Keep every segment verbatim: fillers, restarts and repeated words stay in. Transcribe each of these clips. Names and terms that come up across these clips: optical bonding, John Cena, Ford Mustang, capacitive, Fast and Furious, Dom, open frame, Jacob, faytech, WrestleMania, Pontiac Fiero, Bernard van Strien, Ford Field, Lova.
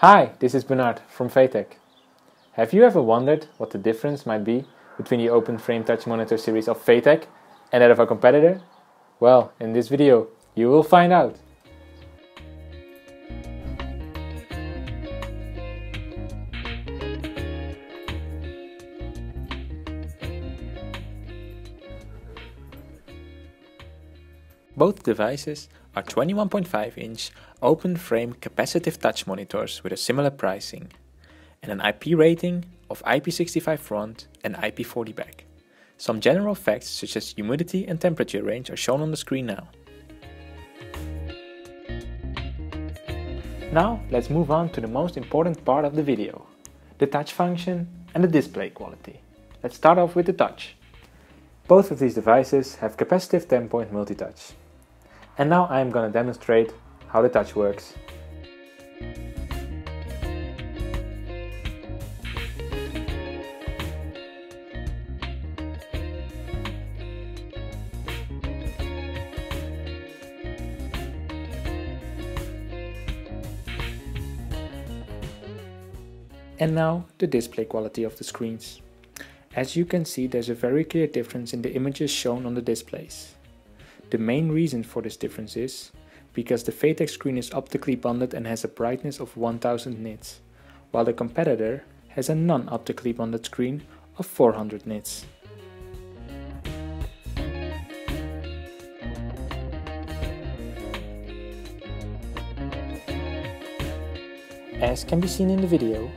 Hi, this is Bernard from faytech. Have you ever wondered what the difference might be between the Open Frame Touch Monitor series of faytech and that of our competitor? Well, in this video you will find out. Both devices are twenty-one point five inch open frame capacitive touch monitors with a similar pricing and an I P rating of I P sixty-five front and I P forty back. Some general facts such as humidity and temperature range are shown on the screen now. Now let's move on to the most important part of the video, the touch function and the display quality. Let's start off with the touch. Both of these devices have capacitive ten point multi-touch. And now I am going to demonstrate how the touch works. And now the display quality of the screens. As you can see, there's a very clear difference in the images shown on the displays. The main reason for this difference is because the faytech screen is optically bonded and has a brightness of one thousand nits, while the competitor has a non-optically bonded screen of four hundred nits. As can be seen in the video,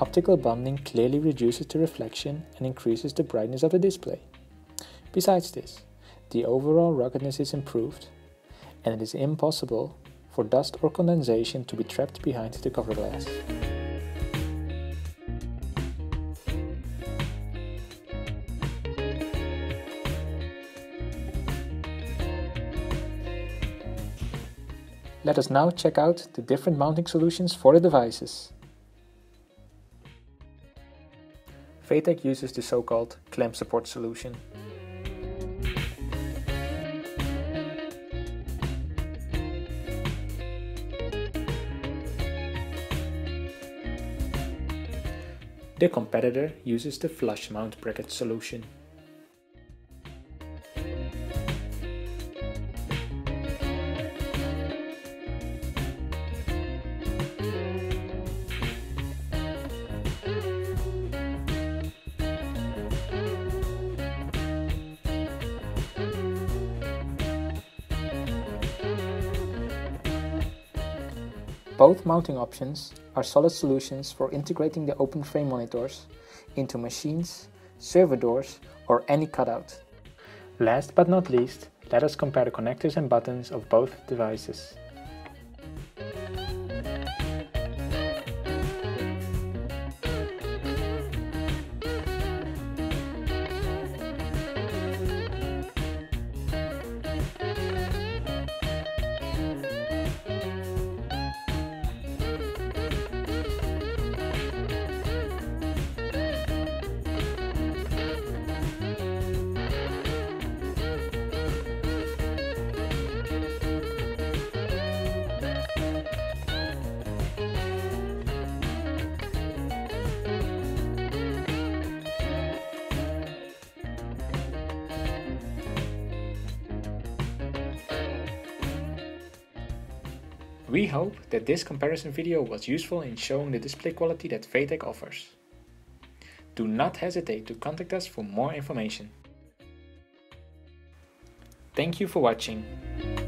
optical bonding clearly reduces the reflection and increases the brightness of the display. Besides this, the overall ruggedness is improved, and it is impossible for dust or condensation to be trapped behind the cover glass. Let us now check out the different mounting solutions for the devices. faytech uses the so-called clamp support solution. The competitor uses the flush mount bracket solution. Both mounting options are solid solutions for integrating the open frame monitors into machines, server doors, or any cutout. Last but not least, let us compare the connectors and buttons of both devices. We hope that this comparison video was useful in showing the display quality that faytech offers. Do not hesitate to contact us for more information. Thank you for watching.